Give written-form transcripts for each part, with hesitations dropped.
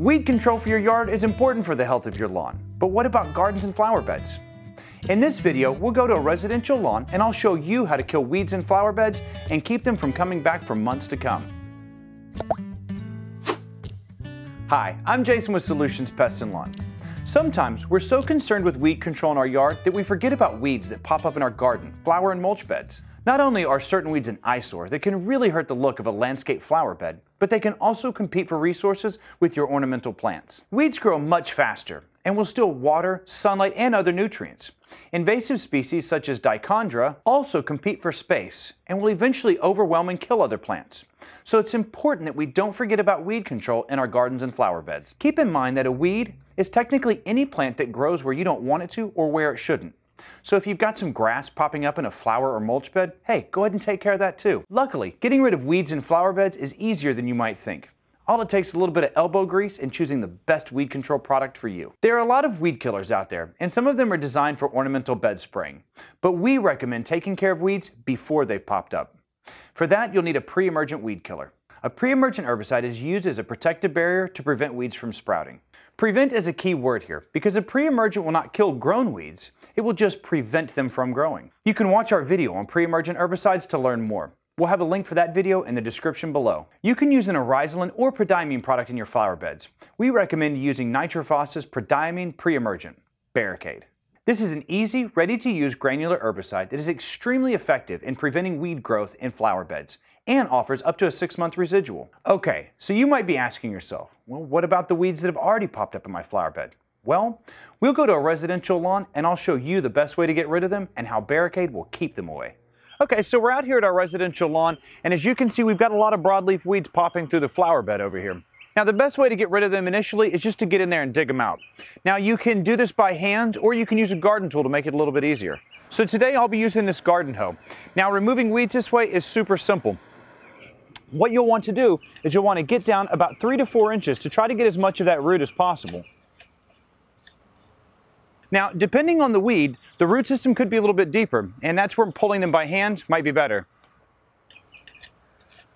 Weed control for your yard is important for the health of your lawn, but what about gardens and flower beds? In this video, we'll go to a residential lawn and I'll show you how to kill weeds in flower beds and keep them from coming back for months to come. Hi, I'm Jason with Solutions Pest and Lawn. Sometimes we're so concerned with weed control in our yard that we forget about weeds that pop up in our garden, flower and mulch beds. Not only are certain weeds an eyesore that can really hurt the look of a landscape flower bed, but they can also compete for resources with your ornamental plants. Weeds grow much faster and will steal water, sunlight, and other nutrients. Invasive species such as Dichondra also compete for space and will eventually overwhelm and kill other plants. So it's important that we don't forget about weed control in our gardens and flower beds. Keep in mind that a weed is technically any plant that grows where you don't want it to or where it shouldn't. So if you've got some grass popping up in a flower or mulch bed, hey, go ahead and take care of that too. Luckily, getting rid of weeds in flower beds is easier than you might think. All it takes is a little bit of elbow grease and choosing the best weed control product for you. There are a lot of weed killers out there, and some of them are designed for ornamental bed spraying. But we recommend taking care of weeds before they've popped up. For that, you'll need a pre-emergent weed killer. A pre-emergent herbicide is used as a protective barrier to prevent weeds from sprouting. Prevent is a key word here, because a pre-emergent will not kill grown weeds, it will just prevent them from growing. You can watch our video on pre-emergent herbicides to learn more. We'll have a link for that video in the description below. You can use an oryzalin or prodiamine product in your flower beds. We recommend using Nitro-Phos's prodiamine pre-emergent, Barricade. This is an easy, ready-to-use granular herbicide that is extremely effective in preventing weed growth in flower beds and offers up to a 6-month residual. Okay, so you might be asking yourself, well, what about the weeds that have already popped up in my flower bed? Well, we'll go to a residential lawn and I'll show you the best way to get rid of them and how Barricade will keep them away. Okay, so we're out here at our residential lawn, and as you can see, we've got a lot of broadleaf weeds popping through the flower bed over here. Now, the best way to get rid of them initially is just to get in there and dig them out. Now, you can do this by hand, or you can use a garden tool to make it a little bit easier. So today, I'll be using this garden hoe. Now, removing weeds this way is super simple. What you'll want to do is you'll want to get down about 3 to 4 inches to try to get as much of that root as possible. Now, depending on the weed, the root system could be a little bit deeper, and that's where pulling them by hand might be better.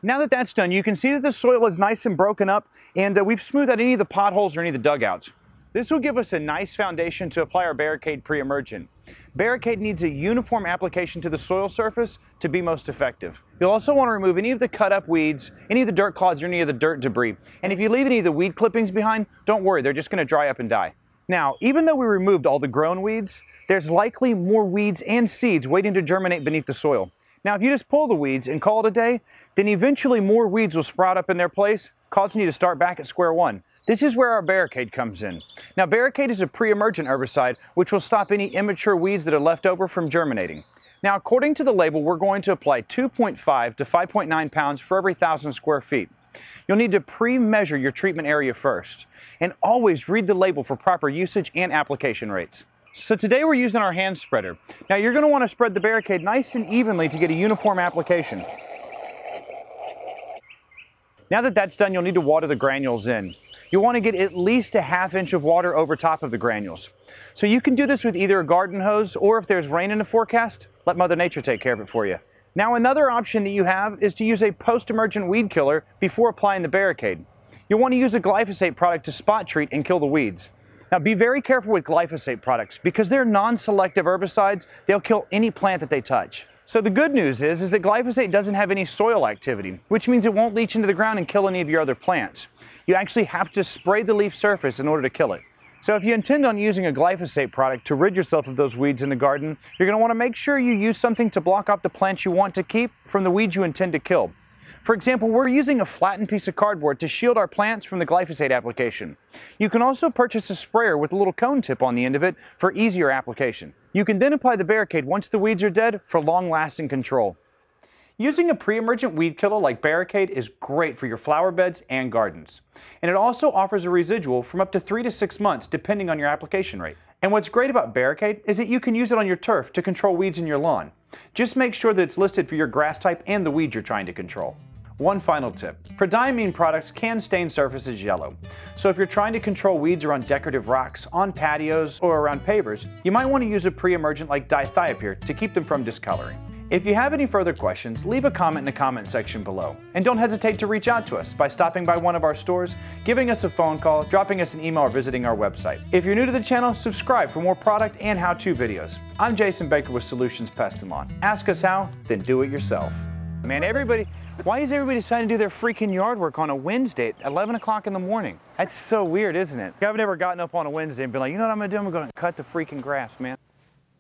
Now that that's done, you can see that the soil is nice and broken up, and we've smoothed out any of the potholes or any of the dugouts. This will give us a nice foundation to apply our Barricade pre-emergent. Barricade needs a uniform application to the soil surface to be most effective. You'll also want to remove any of the cut up weeds, any of the dirt clods, or any of the dirt debris. And if you leave any of the weed clippings behind, don't worry, they're just going to dry up and die. Now, even though we removed all the grown weeds, there's likely more weeds and seeds waiting to germinate beneath the soil. Now, if you just pull the weeds and call it a day, then eventually more weeds will sprout up in their place, causing you to start back at square one. This is where our Barricade comes in. Now, Barricade is a pre-emergent herbicide, which will stop any immature weeds that are left over from germinating. Now, according to the label, we're going to apply 2.5 to 5.9 pounds for every 1,000 square feet. You'll need to pre-measure your treatment area first, and always read the label for proper usage and application rates. So today we're using our hand spreader. Now you're going to want to spread the Barricade nice and evenly to get a uniform application. Now that that's done, you'll need to water the granules in. You'll want to get at least a 1/2 inch of water over top of the granules. So you can do this with either a garden hose, or if there's rain in the forecast, let Mother Nature take care of it for you. Now another option that you have is to use a post-emergent weed killer before applying the Barricade. You'll want to use a glyphosate product to spot treat and kill the weeds. Now be very careful with glyphosate products because they're non-selective herbicides. They'll kill any plant that they touch. So the good news is that glyphosate doesn't have any soil activity, which means it won't leach into the ground and kill any of your other plants. You actually have to spray the leaf surface in order to kill it. So if you intend on using a glyphosate product to rid yourself of those weeds in the garden, you're going to want to make sure you use something to block off the plants you want to keep from the weeds you intend to kill. For example, we're using a flattened piece of cardboard to shield our plants from the glyphosate application. You can also purchase a sprayer with a little cone tip on the end of it for easier application. You can then apply the Barricade once the weeds are dead for long-lasting control. Using a pre-emergent weed killer like Barricade is great for your flower beds and gardens. And it also offers a residual from up to 3 to 6 months depending on your application rate. And what's great about Barricade is that you can use it on your turf to control weeds in your lawn. Just make sure that it's listed for your grass type and the weed you're trying to control. One final tip, prodiamine products can stain surfaces yellow. So if you're trying to control weeds around decorative rocks, on patios, or around pavers, you might want to use a pre-emergent like Dithiopyr to keep them from discoloring. If you have any further questions, leave a comment in the comment section below. And don't hesitate to reach out to us by stopping by one of our stores, giving us a phone call, dropping us an email, or visiting our website. If you're new to the channel, subscribe for more product and how-to videos. I'm Jason Baker with Solutions Pest and Lawn. Ask us how, then do it yourself. Man, why is everybody deciding to do their freaking yard work on a Wednesday at 11 o'clock in the morning? That's so weird, isn't it? I've never gotten up on a Wednesday and been like, you know what I'm gonna do? I'm gonna cut the freaking grass, man.